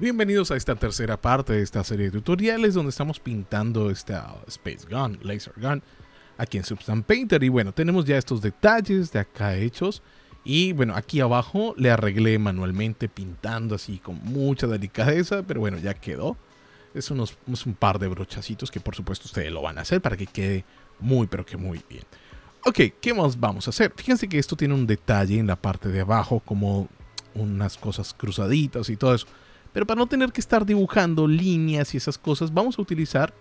Bienvenidos a esta tercera parte de esta serie de tutoriales donde estamos pintando esta Space Gun, Laser Gun, aquí en Substance Painter. Y bueno, tenemos ya estos detalles de acá hechos. Y bueno, aquí abajo le arreglé manualmente pintando así con mucha delicadeza, pero bueno, ya quedó. Es un par de brochacitos que por supuesto ustedes lo van a hacer para que quede muy, pero que muy bien. Ok, ¿qué más vamos a hacer? Fíjense que esto tiene un detalle en la parte de abajo, como unas cosas cruzaditas y todo eso. Pero para no tener que estar dibujando líneas y esas cosas, vamos a utilizar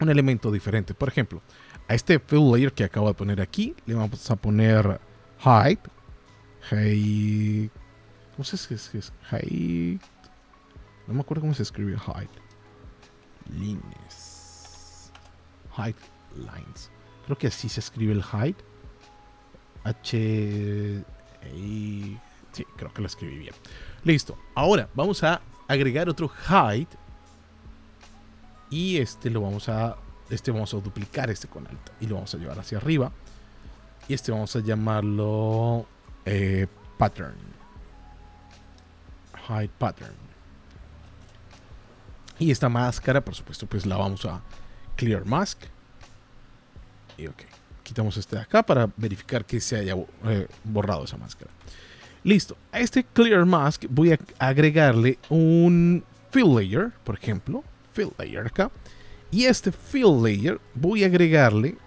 un elemento diferente. Por ejemplo, a este Fill Layer que acabo de poner aquí, le vamos a poner Height. Height. ¿Cómo se escribe? Height. No me acuerdo cómo se escribe Height. Líneas. Height Lines. Creo que así se escribe el Height. H. -I. Sí, creo que lo escribí bien. Listo, ahora vamos a agregar otro height y vamos a duplicar este con alt y lo vamos a llevar hacia arriba y este vamos a llamarlo pattern, height pattern, y esta máscara por supuesto pues la vamos a clear mask y ok, quitamos este de acá para verificar que se haya borrado esa máscara. Listo, a este Clear Mask voy a agregarle un Fill Layer, por ejemplo, Fill Layer acá. Y a este Fill Layer voy a agregarle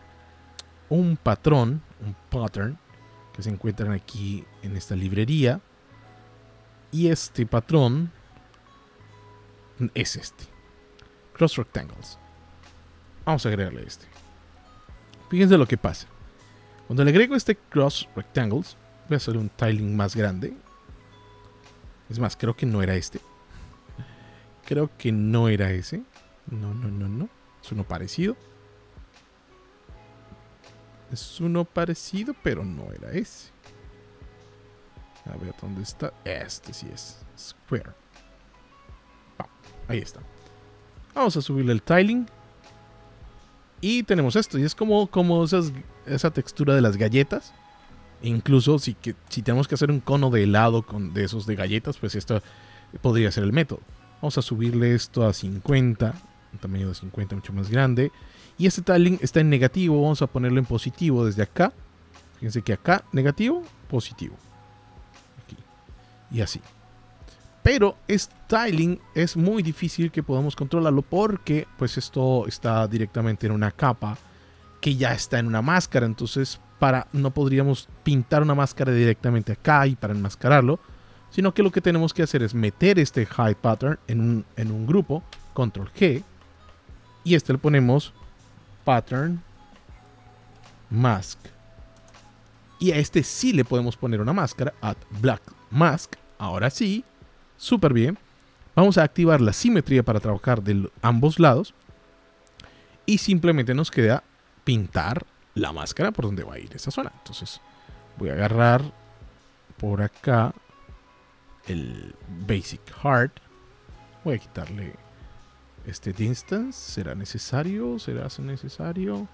un patrón, un Pattern, que se encuentran aquí en esta librería. Y este patrón es este, Cross Rectangles. Vamos a agregarle este. Fíjense lo que pasa. Cuando le agrego este Cross Rectangles, voy a hacer un tiling más grande. Es más, creo que no era este. Creo que no era ese. No. Es uno parecido. Es uno parecido, pero no era ese. A ver, ¿dónde está? Este sí es. Square. Ahí está. Vamos a subirle el tiling. Y tenemos esto. Y es como esa textura de las galletas. Incluso si tenemos que hacer un cono de helado de esos de galletas, pues esto podría ser el método. Vamos a subirle esto a 50, un tamaño de 50 mucho más grande. Y este tiling está en negativo, vamos a ponerlo en positivo desde acá. Fíjense que acá, negativo, positivo. Aquí. Y así. Pero este tiling es muy difícil que podamos controlarlo porque pues esto está directamente en una capa que ya está en una máscara, entonces no podríamos pintar una máscara directamente acá y para enmascararlo, sino que lo que tenemos que hacer es meter este Hide Pattern en un grupo, Control G, y este le ponemos Pattern Mask. Y a este sí le podemos poner una máscara, Add Black Mask, ahora sí, súper bien. Vamos a activar la simetría para trabajar de ambos lados y simplemente nos queda pintar la máscara por donde va a ir esa zona. Entonces voy a agarrar por acá el Basic Hard. Voy a quitarle este Distance. ¿Será necesario? ¿Será necesario?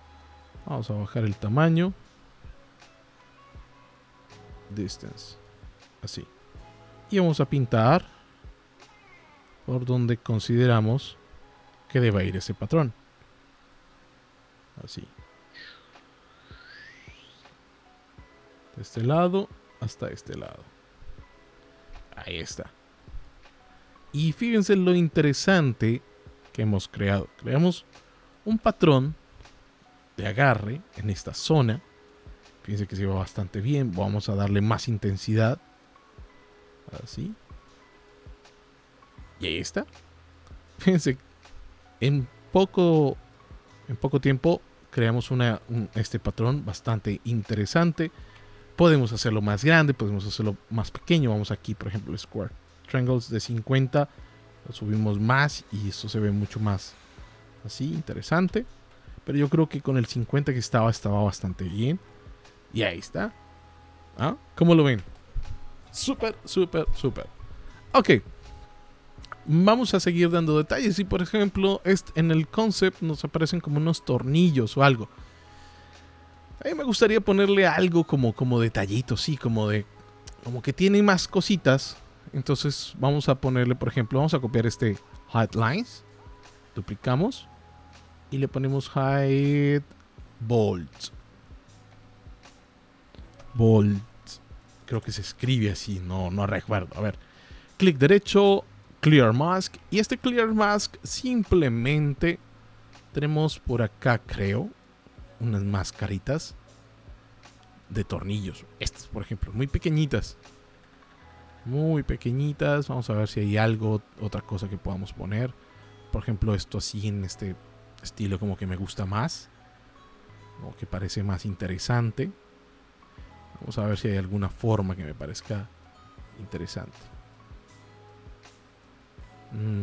Vamos a bajar el tamaño. Distance. Así. Y vamos a pintar por donde consideramos que deba ir ese patrón. Así. De este lado hasta este lado. Ahí está. Y fíjense lo interesante que hemos creado. Creamos un patrón de agarre en esta zona. Fíjense que se va bastante bien. Vamos a darle más intensidad. Así. Y ahí está. Fíjense, en poco tiempo creamos este patrón bastante interesante. Podemos hacerlo más grande, podemos hacerlo más pequeño. Vamos aquí, por ejemplo, Square Triangles de 50. Lo subimos más y esto se ve mucho más así, interesante. Pero yo creo que con el 50 que estaba bastante bien. Y ahí está. ¿Ah? ¿Cómo lo ven? Súper. Ok. Vamos a seguir dando detalles. Y por ejemplo, en el concept nos aparecen como unos tornillos o algo. A mí me gustaría ponerle algo como detallito, sí, como que tiene más cositas Entonces vamos a ponerle, por ejemplo, vamos a copiar este hide lines, duplicamos y le ponemos hide bolts. Creo que se escribe así, no recuerdo. A ver, clic derecho, clear mask, y este clear mask simplemente tenemos por acá, creo, unas mascaritas de tornillos. Estas, por ejemplo, muy pequeñitas. Vamos a ver si hay algo, otra cosa que podamos poner. Por ejemplo, esto así en este estilo como que me gusta más, o que parece más interesante. Vamos a ver si hay alguna forma que me parezca interesante.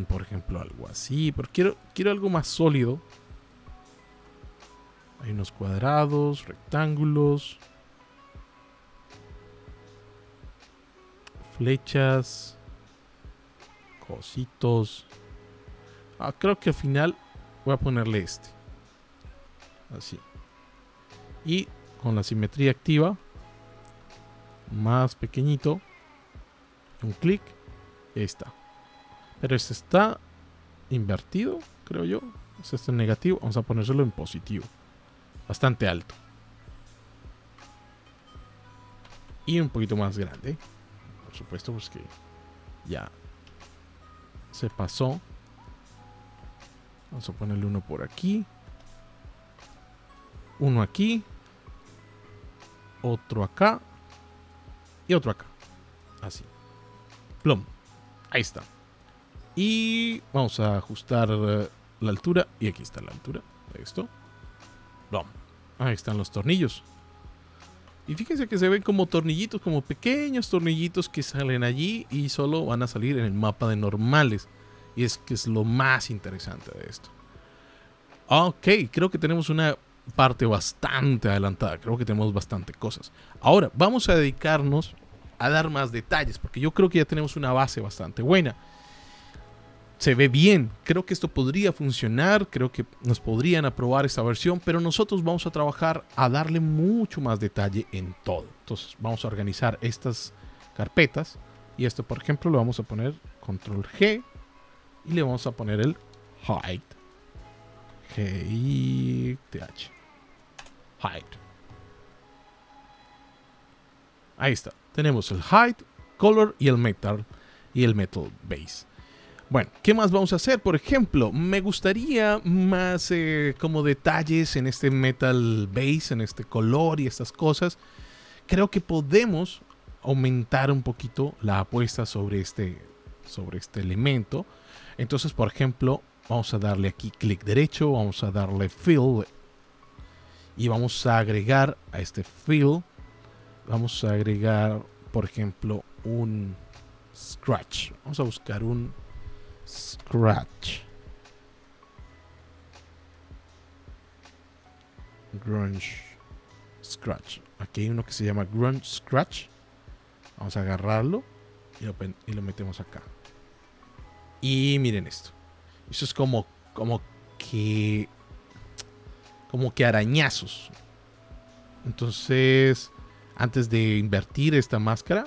Por ejemplo, algo así. Pero quiero algo más sólido. Hay unos cuadrados, rectángulos, flechas, cositos. Creo que al final voy a ponerle este. Así. Y con la simetría activa, más pequeñito, un clic, y ahí está. Pero este está invertido, creo yo. Este está en negativo, vamos a ponérselo en positivo. Bastante alto. Y un poquito más grande. Por supuesto, pues que ya se pasó. Vamos a ponerle uno por aquí. Uno aquí. Otro acá. Y otro acá. Así. Plum. Ahí está. Y vamos a ajustar la altura. Y aquí está la altura de esto. Plum. Ahí están los tornillos. Y fíjense que se ven como tornillitos, como pequeños tornillitos que salen allí y solo van a salir en el mapa de normales. Y es que es lo más interesante de esto. Ok, creo que tenemos una parte bastante adelantada. Creo que tenemos bastante cosas. Ahora, vamos a dedicarnos a dar más detalles, porque yo creo que ya tenemos una base bastante buena. Se ve bien. Creo que esto podría funcionar. Creo que nos podrían aprobar esta versión, pero nosotros vamos a trabajar a darle mucho más detalle en todo. Entonces, vamos a organizar estas carpetas. Y esto, por ejemplo, lo vamos a poner control G. Y le vamos a poner el hide. G-I-T-H. Hide. Ahí está. Tenemos el hide, color y el metal. Y el metal base. Bueno, ¿qué más vamos a hacer? Por ejemplo, me gustaría más como detalles en este metal base, en este color y estas cosas. Creo que podemos aumentar un poquito la apuesta sobre este elemento. Entonces, por ejemplo, vamos a darle aquí clic derecho, vamos a darle fill y vamos a agregar a este fill, vamos a agregar, por ejemplo, un scratch. Vamos a buscar un scratch. Grunge Scratch. Aquí hay uno que se llama Grunge Scratch. Vamos a agarrarlo y lo metemos acá. Y miren esto. Eso es como que arañazos. Entonces, antes de invertir esta máscara,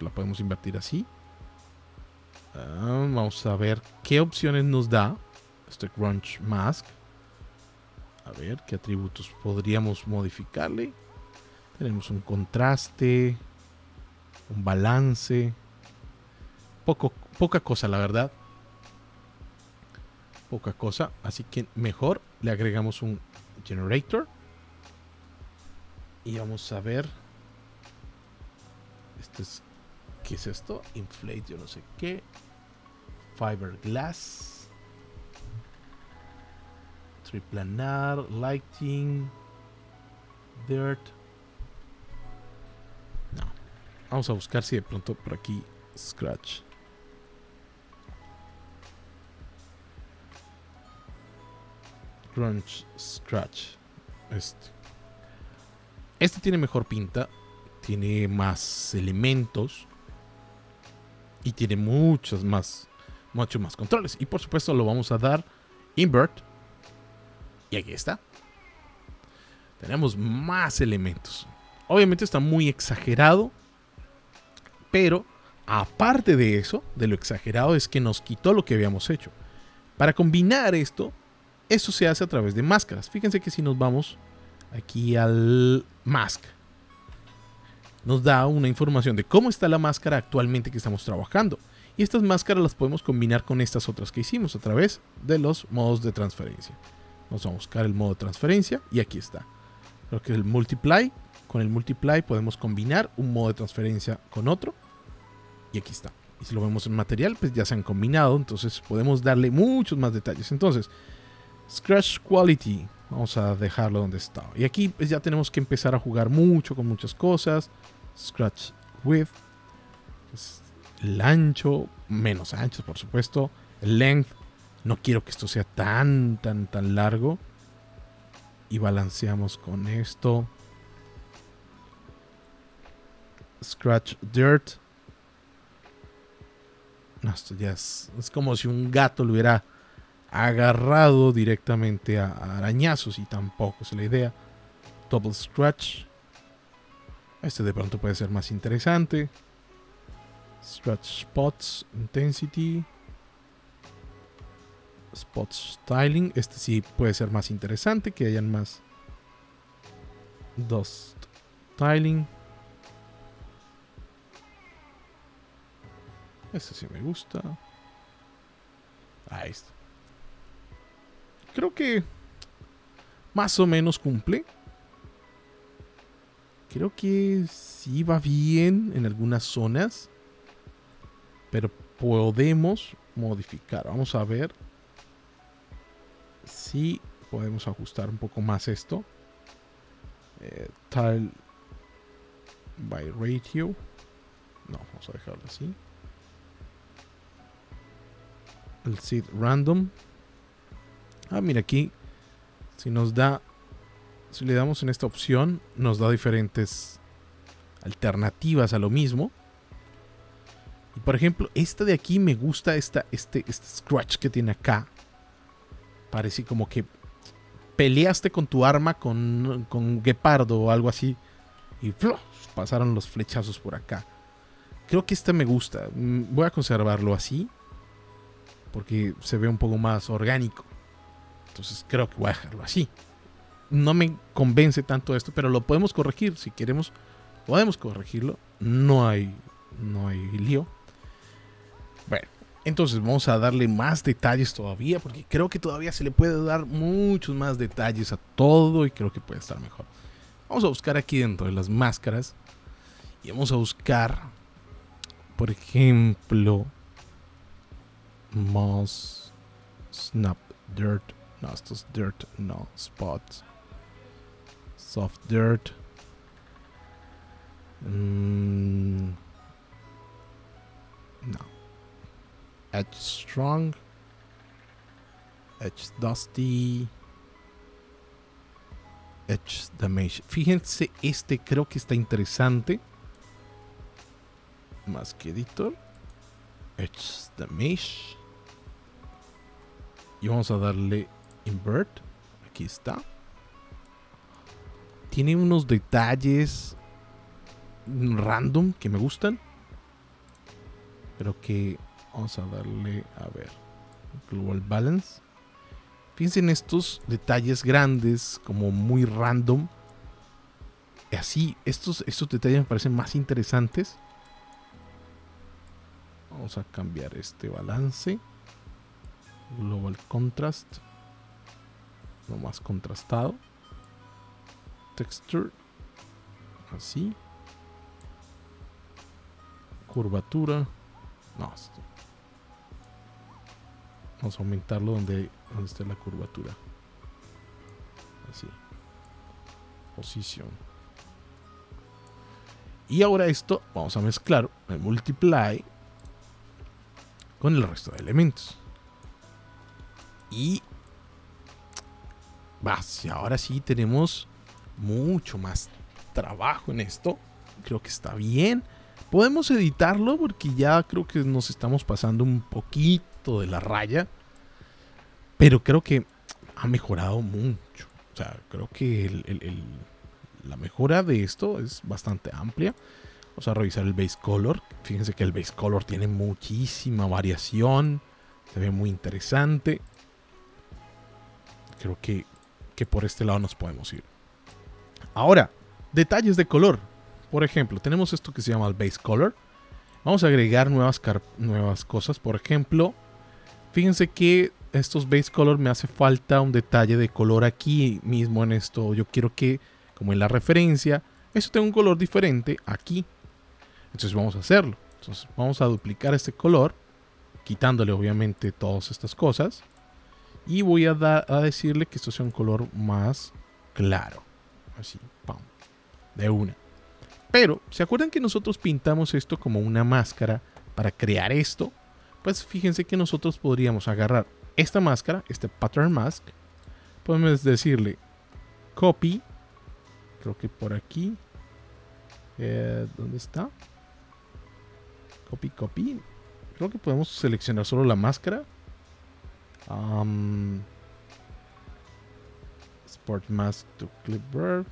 la podemos invertir así. Vamos a ver qué opciones nos da este Crunch Mask. A ver qué atributos podríamos modificarle. Tenemos un contraste, un balance. Poca cosa, la verdad. Poca cosa, así que mejor le agregamos un generator y vamos a ver. ¿Qué es esto? Inflate, yo no sé qué. Fiberglass, Triplanar, Lighting, Dirt. No, vamos a buscar si de pronto por aquí Scratch. Crunch Scratch. Este tiene mejor pinta, tiene más elementos y tiene muchos más controles. Y por supuesto lo vamos a dar invert. Y aquí está. Tenemos más elementos. Obviamente está muy exagerado, pero Aparte de eso, de lo exagerado, es que nos quitó lo que habíamos hecho. Para combinar esto, eso se hace a través de máscaras. Fíjense que si nos vamos aquí al mask, nos da una información de cómo está la máscara actualmente que estamos trabajando. Y estas máscaras las podemos combinar con estas otras que hicimos a través de los modos de transferencia. Vamos a buscar el modo de transferencia y aquí está. Creo que es el multiply. Con el multiply podemos combinar un modo de transferencia con otro. Y aquí está. Y si lo vemos en material, pues ya se han combinado. Entonces podemos darle muchos más detalles. Entonces, Scratch Quality. Vamos a dejarlo donde está. Y aquí pues ya tenemos que empezar a jugar mucho con muchas cosas. Scratch Width. Pues, el ancho, menos ancho por supuesto. El length, no quiero que esto sea tan largo. Y balanceamos con esto. Scratch Dirt. No, esto ya es como si un gato lo hubiera agarrado directamente a arañazos y tampoco es la idea. Double Scratch. Este de pronto puede ser más interesante. Scratch Spots, Intensity, Spot Styling. Este sí puede ser más interesante, que hayan más. Dust Styling. Este sí me gusta. Ahí está. Creo que más o menos cumple. Creo que sí va bien en algunas zonas. Pero podemos modificar. Vamos a ver si podemos ajustar un poco más esto. Tile by ratio. No, vamos a dejarlo así. El seed random. Ah, mira aquí. Si nos da. Si le damos en esta opción, nos da diferentes alternativas a lo mismo. Y por ejemplo, esta de aquí me gusta, este scratch que tiene acá. Parece como que peleaste con tu arma con un guepardo o algo así. Y ¡flo! Pasaron los flechazos por acá. Creo que esta me gusta. Voy a conservarlo así. Porque se ve un poco más orgánico. Entonces creo que voy a dejarlo así. No me convence tanto esto, pero lo podemos corregir. Si queremos, podemos corregirlo. No hay lío. Bueno, entonces vamos a darle más detalles todavía, porque creo que todavía se le puede dar muchos más detalles a todo y creo que puede estar mejor. Vamos a buscar aquí dentro de las máscaras y vamos a buscar, por ejemplo, Moss, Snap, Dirt. No, esto es Dirt, no, Spots, Soft Dirt. No. Edge Strong. Edge Dusty. Edge the Mesh. Fíjense, este creo que está interesante. Más que editor. Edge the Mesh. Y vamos a darle Invert. Aquí está. Tiene unos detalles random que me gustan. Creo que vamos a darle, a ver, Global Balance. Fíjense en estos detalles grandes, como muy random. Así, estos detalles me parecen más interesantes. Vamos a cambiar este balance. Global Contrast. Lo más contrastado. Texture. Así. Curvatura. No, vamos a aumentarlo donde esté la curvatura. Así. Posición. Y ahora esto vamos a mezclar el multiply con el resto de elementos. Y vas, ahora sí tenemos mucho más trabajo en esto. Creo que está bien. Podemos editarlo porque ya creo que nos estamos pasando un poquito de la raya. Pero creo que ha mejorado mucho. O sea, creo que la mejora de esto es bastante amplia. Vamos a revisar el base color. Fíjense que el base color tiene muchísima variación. Se ve muy interesante. Creo que por este lado nos podemos ir. Ahora, detalles de color. Por ejemplo, tenemos esto que se llama el base color. Vamos a agregar nuevas cosas. Por ejemplo, fíjense que estos base color me hace falta un detalle de color aquí mismo en esto. Yo quiero que, como en la referencia, esto tenga un color diferente aquí. Entonces vamos a hacerlo. Entonces vamos a duplicar este color, quitándole obviamente todas estas cosas. Y voy a decirle que esto sea un color más claro. Así, pam, de una. Pero, ¿se acuerdan que nosotros pintamos esto como una máscara para crear esto? Pues fíjense que nosotros podríamos agarrar esta máscara, este pattern mask. Podemos decirle copy. Creo que por aquí. ¿Dónde está? Copy, copy. Creo que podemos seleccionar solo la máscara. Export mask to clipboard.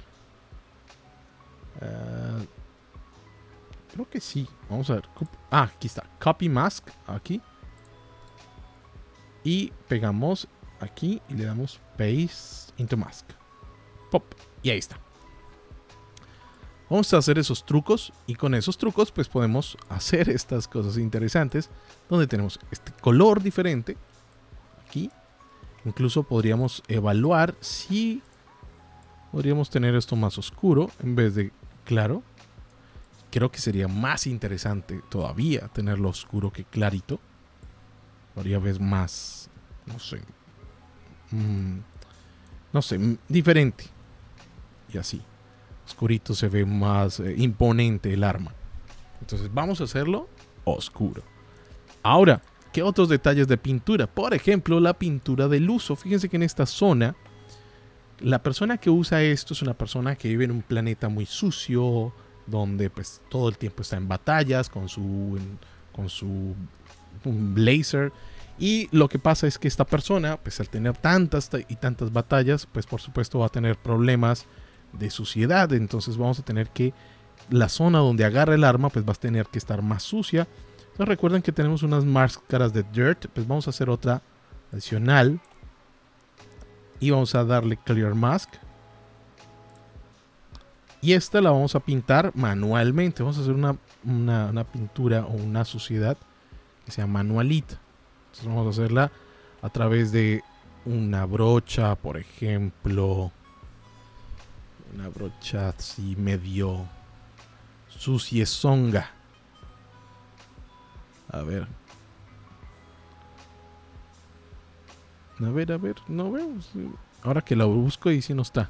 Creo que sí. Vamos a ver. Ah, aquí está. Copy mask. Aquí. Y pegamos aquí y le damos paste into mask. Pop. Y ahí está. Vamos a hacer esos trucos y con esos trucos pues podemos hacer estas cosas interesantes donde tenemos este color diferente aquí. Incluso podríamos evaluar si podríamos tener esto más oscuro en vez de claro. Creo que sería más interesante todavía tenerlo oscuro que clarito. Podría ver más, no sé, diferente y así. Oscurito se ve más imponente el arma. Entonces vamos a hacerlo oscuro. Ahora, ¿qué otros detalles de pintura? Por ejemplo, la pintura del uso. Fíjense que en esta zona, la persona que usa esto es una persona que vive en un planeta muy sucio, donde pues todo el tiempo está en batallas con su blazer. Y lo que pasa es que esta persona, pues al tener tantas y tantas batallas, pues por supuesto va a tener problemas de suciedad. Entonces vamos a tener que la zona donde agarra el arma pues va a tener que estar más sucia. Entonces recuerden que tenemos unas máscaras de dirt, pues vamos a hacer otra adicional y vamos a darle clear mask y esta la vamos a pintar manualmente. Vamos a hacer una pintura o una suciedad que sea manualita. Entonces vamos a hacerla a través de una brocha, por ejemplo. Una brocha así medio suciezonga. A ver. A ver. No veo. Ahora que la busco y si no está.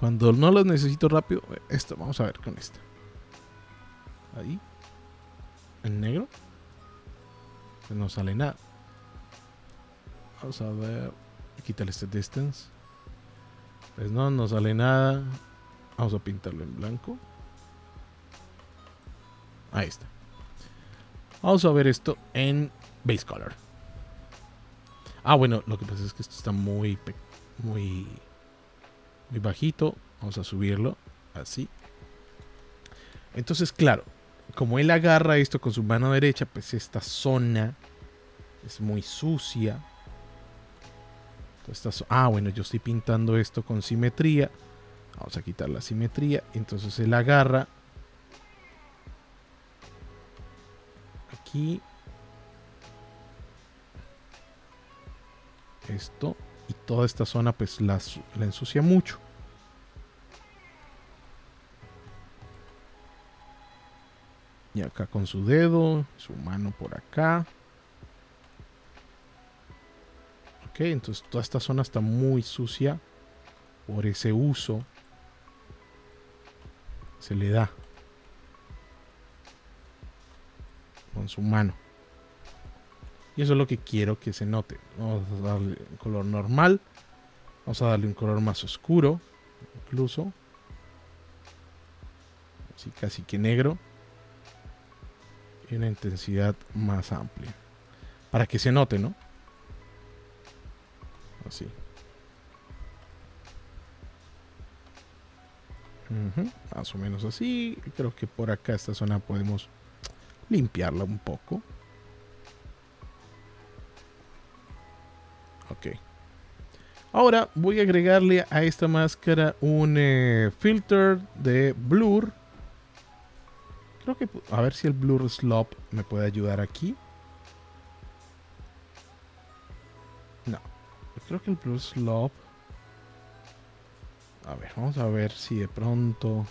Cuando no las necesito rápido. Esto, vamos a ver con esta. Ahí. En negro. Pues no sale nada. Vamos a ver. Quítale este distance. Pues no sale nada. Vamos a pintarlo en blanco. Ahí está. Vamos a ver esto en base color. Ah, bueno, lo que pasa es que esto está muy bajito. Vamos a subirlo así. Entonces, claro, como él agarra esto con su mano derecha, pues esta zona es muy sucia. Ah, bueno, yo estoy pintando esto con simetría. Vamos a quitar la simetría. Entonces él agarra aquí esto y toda esta zona pues la ensucia mucho. Y acá con su dedo, su mano por acá. Ok, entonces toda esta zona está muy sucia por ese uso se le da con su mano. Y eso es lo que quiero que se note. Vamos a darle un color normal. Vamos a darle un color más oscuro, incluso. Así casi que negro. Y una intensidad más amplia. Para que se note, ¿no? Así. Más o menos así. Creo que por acá esta zona podemos limpiarla un poco. Ok. Ahora voy a agregarle a esta máscara un filter de blur. Creo que... a ver si el blur slope me puede ayudar aquí. No. Creo que el blur slope... a ver, vamos a ver si de pronto...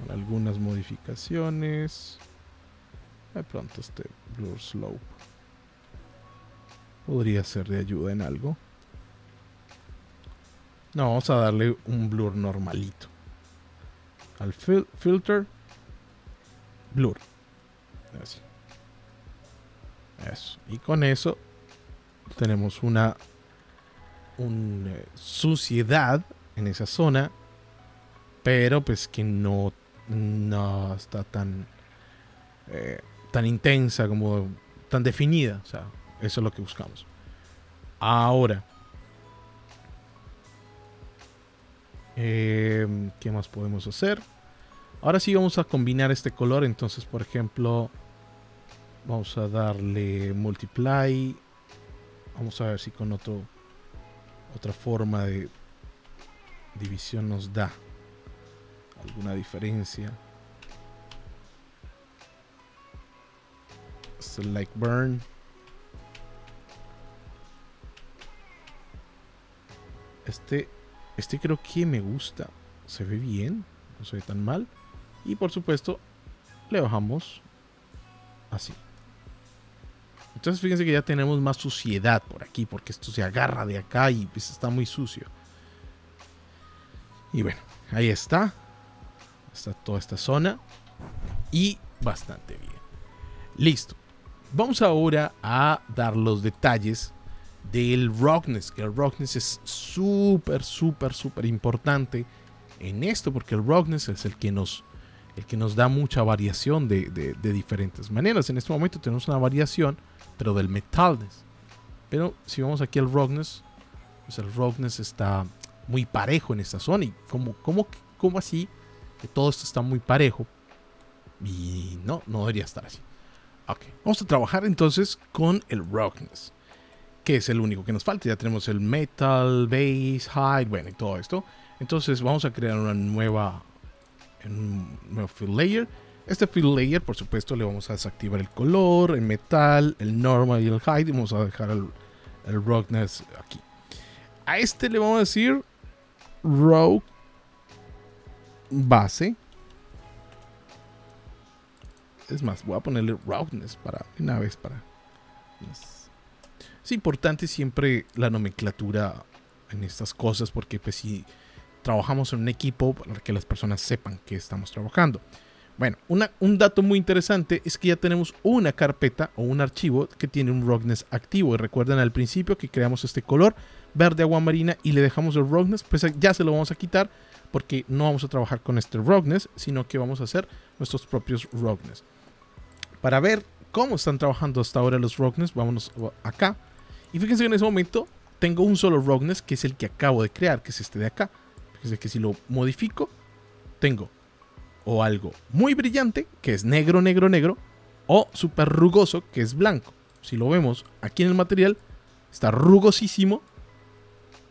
con algunas modificaciones... de pronto este blur slope podría ser de ayuda en algo. No, vamos a darle un blur normalito. Al filter. Blur. Así. Eso. Y con eso tenemos una suciedad en esa zona. Pero pues que no está tan intensa, como tan definida. O sea, eso es lo que buscamos. Ahora, ¿qué más podemos hacer? Ahora sí vamos a combinar este color. Entonces, por ejemplo, vamos a darle multiply. Vamos a ver si con otra forma de división nos da alguna diferencia. Select burn. Este creo que me gusta. Se ve bien. No se ve tan mal. Y por supuesto, le bajamos así. Entonces fíjense que ya tenemos más suciedad por aquí. Porque esto se agarra de acá y pues está muy sucio. Y bueno, ahí está. Está toda esta zona. Y bastante bien. Listo. Vamos ahora a dar los detalles del roughness, que el roughness es súper importante en esto, porque el roughness es el que nos da mucha variación de diferentes maneras. En este momento tenemos una variación, pero del metalness. Pero si vamos aquí al roughness, pues el roughness está muy parejo en esta zona. Y como así, que todo esto está muy parejo. Y no debería estar así. Ok, vamos a trabajar entonces con el roughness, que es el único que nos falta. Ya tenemos el metal, base, hide, bueno, y todo esto. Entonces vamos a crear un nuevo fill layer. Este fill layer, por supuesto, le vamos a desactivar el color, el metal, el normal y el hide. Y vamos a dejar el roughness aquí. A este le vamos a decir rough base. Es más, voy a ponerle roughness para una vez para... Es importante siempre la nomenclatura en estas cosas, porque pues si trabajamos en un equipo, para que las personas sepan que estamos trabajando. Bueno, un dato muy interesante es que ya tenemos una carpeta o un archivo que tiene un roughness activo. Y recuerdan al principio que creamos este color verde agua marina y le dejamos el roughness, pues ya se lo vamos a quitar, porque no vamos a trabajar con este roughness, sino que vamos a hacer nuestros propios roughness. Para ver cómo están trabajando hasta ahora los roughness, vámonos acá. Y fíjense que en ese momento tengo un solo roughness, que es el que acabo de crear, que es este de acá. Fíjense que si lo modifico, tengo o algo muy brillante, que es negro, negro, negro, o súper rugoso, que es blanco. Si lo vemos aquí en el material, está rugosísimo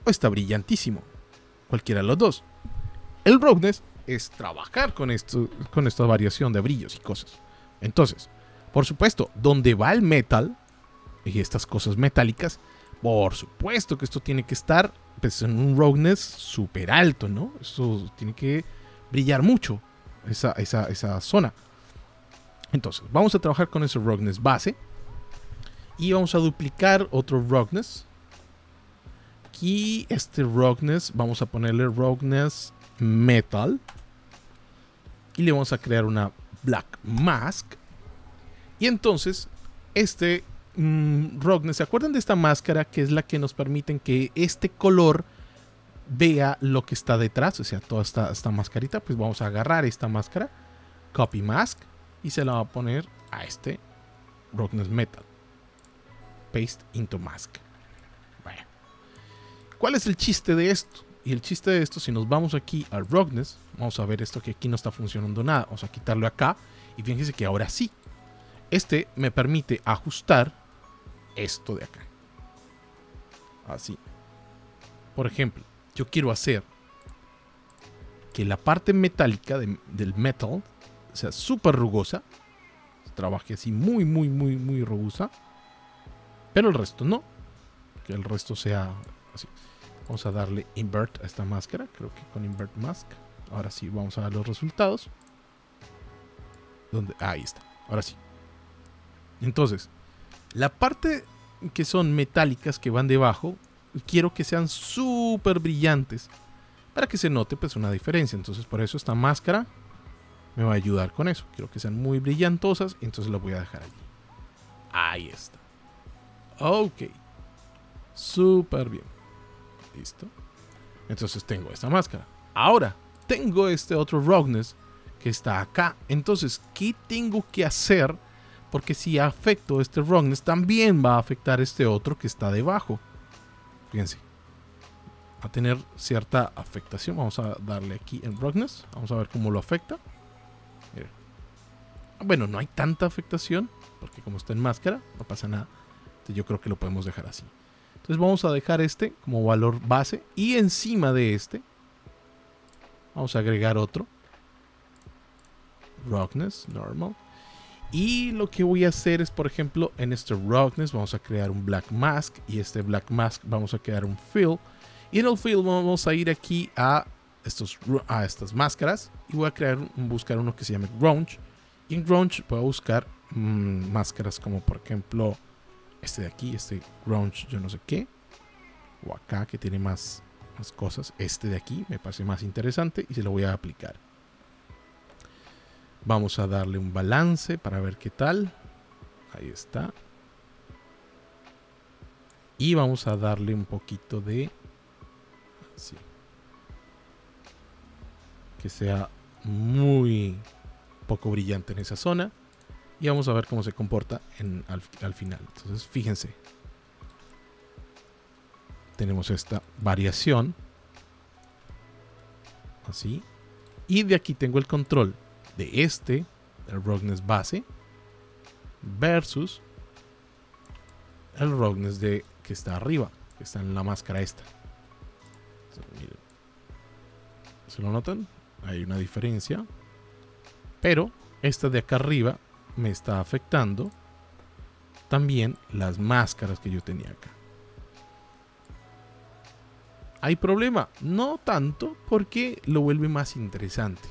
o está brillantísimo. Cualquiera de los dos. El roughness es trabajar con esta variación de brillos y cosas. Entonces, por supuesto, donde va el metal y estas cosas metálicas, por supuesto que esto tiene que estar pues en un roughness súper alto, ¿no? Esto tiene que brillar mucho, esa zona. Entonces, vamos a trabajar con ese roughness base y vamos a duplicar otro roughness. Aquí este roughness, vamos a ponerle roughness metal y le vamos a crear una black mask. Y entonces, este... roughness, ¿se acuerdan de esta máscara que es la que nos permite que este color vea lo que está detrás? O sea, toda esta mascarita, pues vamos a agarrar esta máscara, copy mask, y se la va a poner a este roughness metal, paste into mask. Bueno, ¿cuál es el chiste de esto? Y el chiste de esto, si nos vamos aquí a Roughness, vamos a ver esto que aquí no está funcionando nada. Vamos a quitarlo acá y fíjense que ahora sí. Este me permite ajustar esto de acá. Así. Por ejemplo, yo quiero hacer que la parte metálica del metal sea súper rugosa. Trabaje así muy, muy, muy, muy rugosa. Pero el resto no. Que el resto sea así. Vamos a darle invert a esta máscara. Creo que con invert mask. Ahora sí, vamos a ver los resultados. ¿Dónde? Ahí está. Ahora sí. Entonces, la parte que son metálicas que van debajo, quiero que sean súper brillantes para que se note pues una diferencia. Entonces por eso esta máscara me va a ayudar con eso. Quiero que sean muy brillantosas, entonces la voy a dejar allí. Ahí está. Ok. Súper bien. Listo. Entonces tengo esta máscara. Ahora tengo este otro roughness que está acá. Entonces, ¿qué tengo que hacer? Porque si afecto este roughness, también va a afectar este otro que está debajo. Fíjense. A tener cierta afectación. Vamos a darle aquí en roughness. Vamos a ver cómo lo afecta. Miren. Bueno, no hay tanta afectación, porque como está en máscara, no pasa nada. Entonces yo creo que lo podemos dejar así. Entonces vamos a dejar este como valor base. Y encima de este vamos a agregar otro. Roughness, normal. Y lo que voy a hacer es, por ejemplo, en este roughness vamos a crear un black mask. Y este black mask vamos a crear un fill. Y en el fill vamos a ir aquí a estas máscaras. Y voy a buscar uno que se llame Grunge. Y en Grunge voy a buscar máscaras como, por ejemplo, este de aquí. Este Grunge yo no sé qué. O acá que tiene más cosas. Este de aquí me parece más interesante y se lo voy a aplicar. Vamos a darle un balance para ver qué tal. Ahí está. Y vamos a darle un poquito de... así. Que sea muy poco brillante en esa zona. Y vamos a ver cómo se comporta al final. Entonces, fíjense. Tenemos esta variación. Así. Y de aquí tengo el control de este, el roughness base, versus el roughness que está arriba, que está en la máscara esta. Miren. ¿Se lo notan? Hay una diferencia. Pero esta de acá arriba me está afectando también las máscaras que yo tenía acá. ¿Hay problema? No tanto, porque lo vuelve más interesante.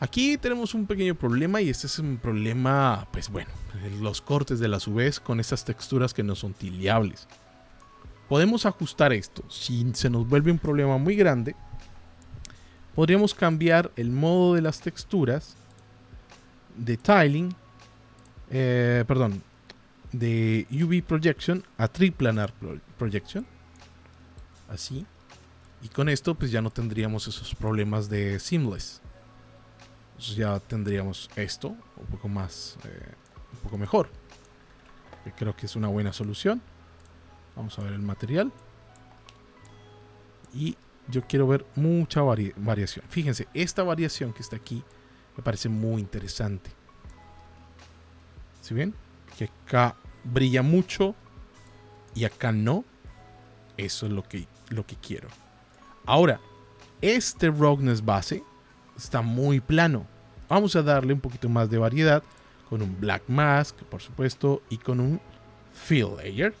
Aquí tenemos un pequeño problema y este es un problema, pues bueno, los cortes de la UVs con estas texturas que no son tildeables. Podemos ajustar esto. Si se nos vuelve un problema muy grande, podríamos cambiar el modo de las texturas de tiling, de UV projection a triplanar projection. Así. Y con esto pues ya no tendríamos esos problemas de seamless. Ya tendríamos esto un poco más, un poco mejor. Yo creo que es una buena solución. Vamos a ver el material. Y yo quiero ver mucha variación. Fíjense, esta variación que está aquí me parece muy interesante. ¿Sí ven? Que acá brilla mucho y acá no. Eso es lo que quiero. Ahora, este roughness base está muy plano. Vamos a darle un poquito más de variedad con un black mask, por supuesto, y con un fill layer.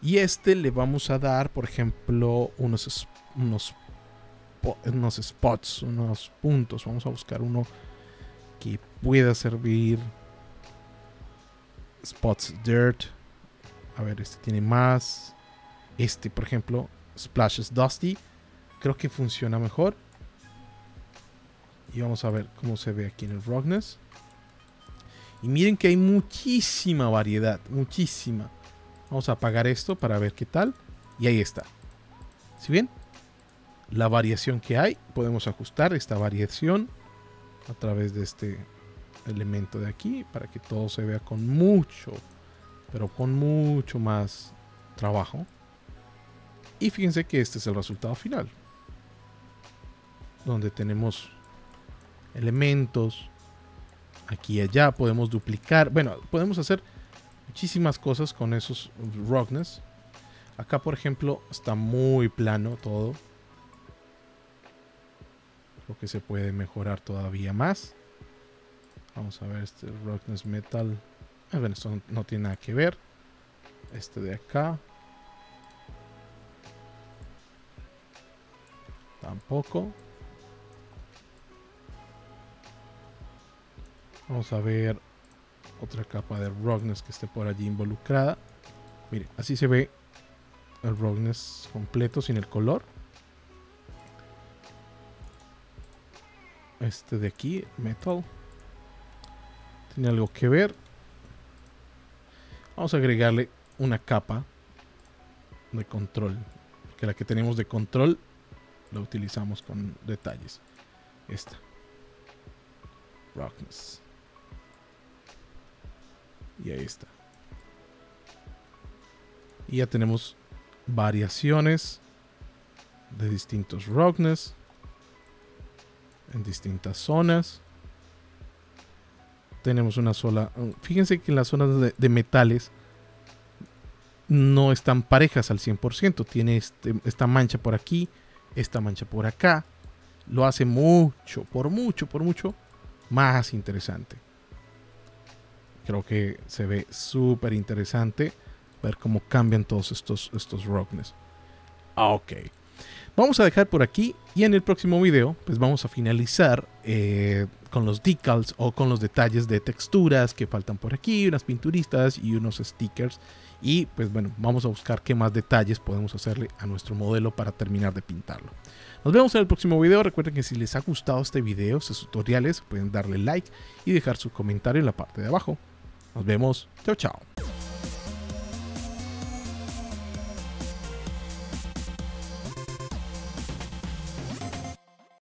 Y este le vamos a dar, por ejemplo, unos spots, unos puntos. Vamos a buscar uno que pueda servir. Spots dirt. A ver, este tiene más. Este, por ejemplo, splashes dusty. Creo que funciona mejor. Y vamos a ver cómo se ve aquí en el roughness. Y miren que hay muchísima variedad. Muchísima. Vamos a apagar esto para ver qué tal. Y ahí está. ¿Sí ven? La variación que hay. Podemos ajustar esta variación a través de este elemento de aquí. Para que todo se vea con mucho. Pero con mucho más trabajo. Y fíjense que este es el resultado final, donde tenemos elementos aquí y allá. Podemos duplicar, bueno, podemos hacer muchísimas cosas con esos roughness. Acá, por ejemplo, está muy plano todo. Creo que se puede mejorar todavía más. Vamos a ver este roughness metal. Bueno, esto no tiene nada que ver. Este de acá tampoco. Vamos a ver otra capa de roughness que esté por allí involucrada. Mire, así se ve el roughness completo sin el color. Este de aquí, metal, tiene algo que ver. Vamos a agregarle una capa de control, que la que tenemos de control la utilizamos con detalles. Esta roughness. Y ahí está. Y ya tenemos variaciones de distintos roughness en distintas zonas. Tenemos una sola. Fíjense que las zonas de metales no están parejas al 100%. Tiene esta mancha por aquí, esta mancha por acá. Lo hace mucho, por mucho más interesante. Creo que se ve súper interesante ver cómo cambian todos estos roughness. Ok, vamos a dejar por aquí, y en el próximo video pues vamos a finalizar con los decals o con los detalles de texturas que faltan por aquí, unas pinturistas y unos stickers. Y pues bueno, vamos a buscar qué más detalles podemos hacerle a nuestro modelo para terminar de pintarlo. Nos vemos en el próximo video. Recuerden que si les ha gustado este video, estos tutoriales, pueden darle like y dejar su comentario en la parte de abajo. Nos vemos. Chao, chao.